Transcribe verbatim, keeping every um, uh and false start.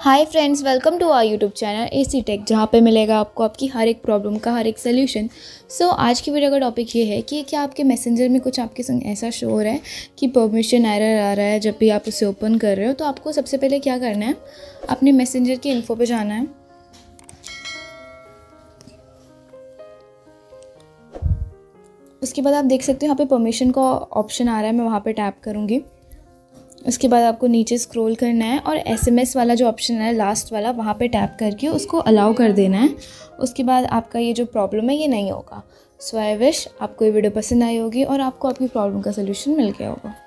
Hi friends, welcome to our YouTube channel AC tech, जहाँ पे मिलेगा आपको आपकी हर एक प्रॉब्लम का हर एक सलूशन। सो so, आज की वीडियो का टॉपिक ये है कि क्या आपके मैसेंजर में कुछ आपके संग ऐसा शो हो रहा है कि परमिशन एरर आ रहा है जब भी आप उसे ओपन कर रहे हो। तो आपको सबसे पहले क्या करना है, अपने मैसेंजर की इन्फो पे जाना है। उसके बाद आप देख सकते हो यहाँ पे परमिशन का ऑप्शन आ रहा है, मैं वहाँ पे टैप करूँगी। उसके बाद आपको नीचे स्क्रॉल करना है और एसएमएस वाला जो ऑप्शन है लास्ट वाला, वहाँ पे टैप करके उसको अलाउ कर देना है। उसके बाद आपका ये जो प्रॉब्लम है ये नहीं होगा। सो आई विश आपको ये वीडियो पसंद आई होगी और आपको आपकी प्रॉब्लम का सोल्यूशन मिल गया होगा।